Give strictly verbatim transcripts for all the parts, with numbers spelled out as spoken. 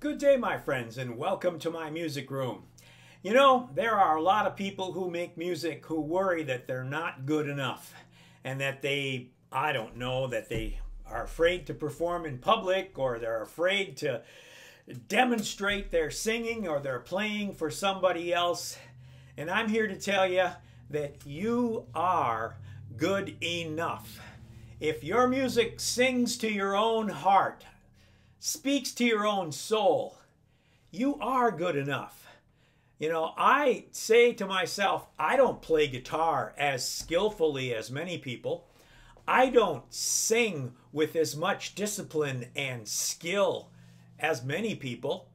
Good day, my friends, and welcome to my music room. You know, there are a lot of people who make music who worry that they're not good enough and that they, I don't know, that they are afraid to perform in public, or they're afraid to demonstrate their singing, or they're playing for somebody else. And I'm here to tell you that you are good enough. If your music sings to your own heart, speaks to your own soul, you are good enough. You know, I say to myself, I don't play guitar as skillfully as many people. I don't sing with as much discipline and skill as many people.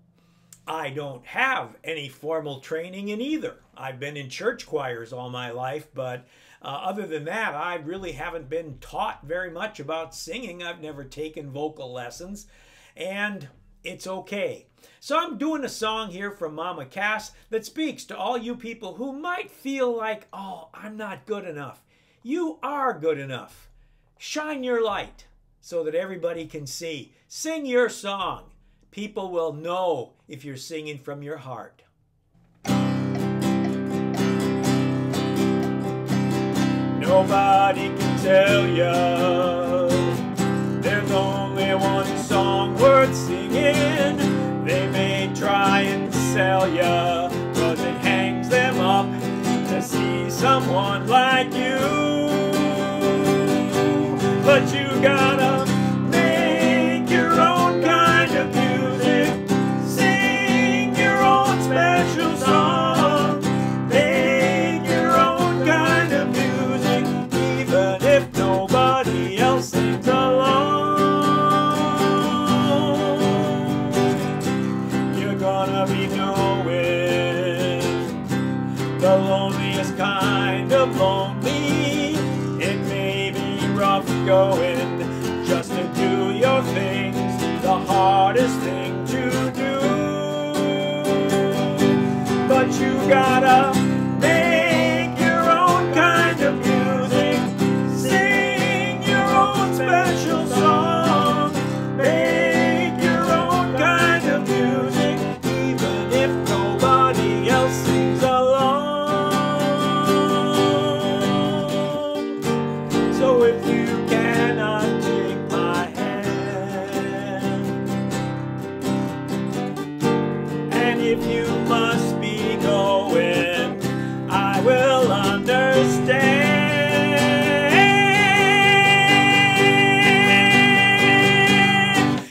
I don't have any formal training in either. I've been in church choirs all my life, but uh, other than that, I really haven't been taught very much about singing. I've never taken vocal lessons, and it's okay. So I'm doing a song here from Mama Cass that speaks to all you people who might feel like, oh, I'm not good enough. You are good enough. Shine your light so that everybody can see. Sing your song. People will know if you're singing from your heart. Nobody can tell ya there's only one song worth singing. They may try and sell ya, but it hangs them up to see someone like you. But you gotta be doing the loneliest kind of lonely. It may be rough going just to do your things, the hardest thing to do. But you gotta make your own kind of music, sing your own special song, make your own kind of music. If you must be going, I will understand.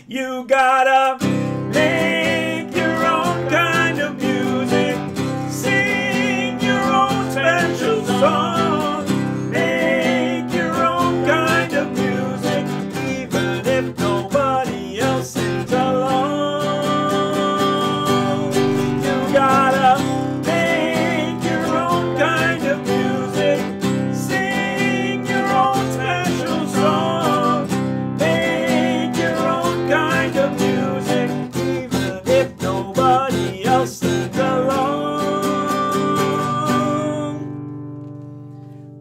You gotta make your own kind of music, sing your own special song, make your own kind of music, even if nobody else sings along.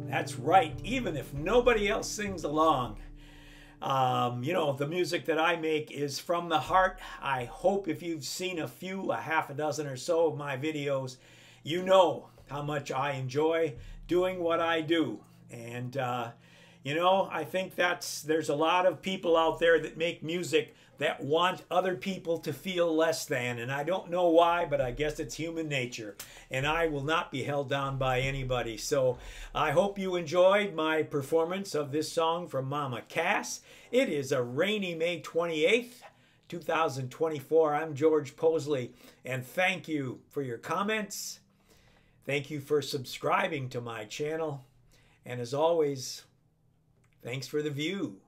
That's right, even if nobody else sings along. Um, you know, the music that I make is from the heart. I hope if you've seen a few, a half a dozen or so of my videos, you know how much I enjoy doing what I do. And, uh, you know, I think that's, there's a lot of people out there that make music that want other people to feel less than. And I don't know why, but I guess it's human nature. And I will not be held down by anybody. So I hope you enjoyed my performance of this song from Mama Cass. It is a rainy May twenty-eighth, two thousand twenty-four. I'm George Possley, and thank you for your comments. Thank you for subscribing to my channel. And as always, thanks for the view.